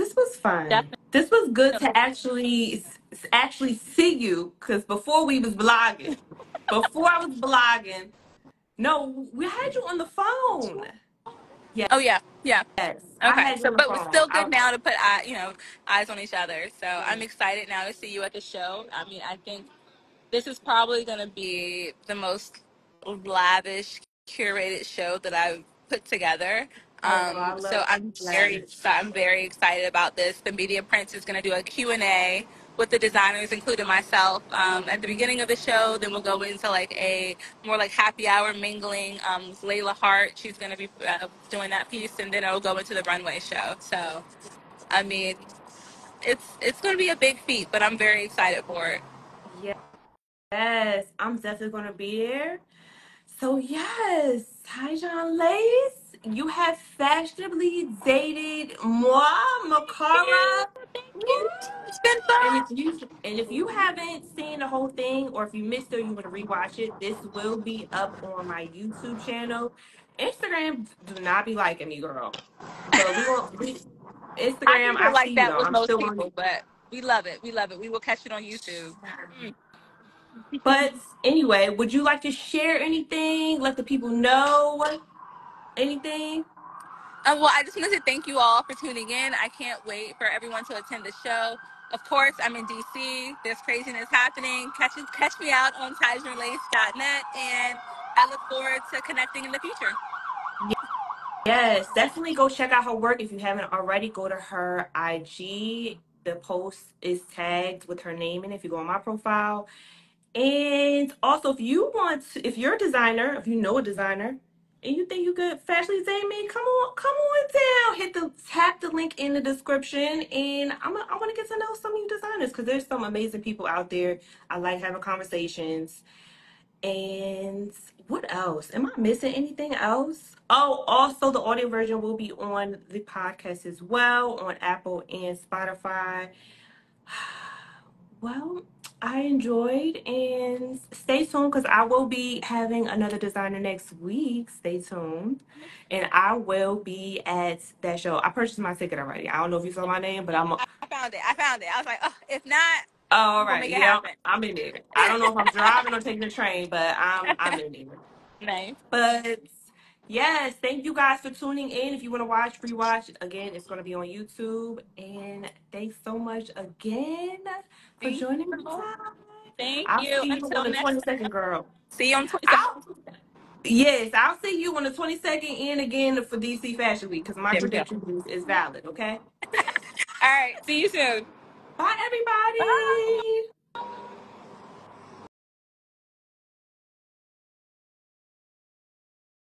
This was fun. Definitely. This was good to actually see you, because before we was blogging, before I was blogging, no, we had you on the phone. Yeah. Oh yeah. Yeah. Yes. Okay. So, but we're still good now to put eyes on each other. So I'm excited now to see you at the show. I mean, I think this is probably going to be the most lavish, curated show that I've put together. So I'm very excited about this. The Media Prince is going to do a Q&A with the designers, including myself, at the beginning of the show. Then we'll go into like a more like happy hour mingling with Layla Hart. She's going to be doing that piece, and then it'll go into the runway show. So, I mean, it's going to be a big feat, but I'm very excited for it. Yeah. Yes, I'm definitely going to be here. So yes, Tygerian Lace. You have fashionably dated Mikara. It's been fun. And if you haven't seen the whole thing, or if you missed it, you want to rewatch it, this will be up on my YouTube channel. Instagram, do not be liking me, girl. So we won't. Instagram, I like that with most people, but we love it. We love it. We will catch it on YouTube. But anyway, would you like to share anything? Let the people know. Anything? Well, I just wanted to thank you all for tuning in. I can't wait for everyone to attend the show. Of course, I'm in DC. There's craziness happening. Catch me out on tygerianlace.net, and I look forward to connecting in the future. Yes, definitely go check out her work. If you haven't already, go to her IG. The post is tagged with her name, and if you go on my profile. And also, if you're a designer, if you know a designer, and you think you could fashionably date me, come on down. Tap the link in the description, and I want to get to know some of you designers, because there's some amazing people out there. I like having conversations. And what else? Am I missing anything else? Oh, also the audio version will be on the podcast as well, on Apple and Spotify. Well, I enjoyed, and stay tuned, because I will be having another designer next week. Stay tuned, and I will be at that show. I purchased my ticket already. I don't know if you saw my name, but I found it. I found it. I was like, oh, if not, all right, we'll make it happen. I'm in there. I don't know if I'm driving or taking the train, but I'm in there. Nice. But yes, thank you guys for tuning in. If you want to watch, rewatch again, it's going to be on YouTube. And thanks so much again for joining me. Thank you. See you on the 22nd, girl. See you on 22nd. Yes, I'll see you on the 22nd, and again for DC Fashion Week, because my prediction is valid. Okay. All right. See you soon. Bye, everybody. Bye.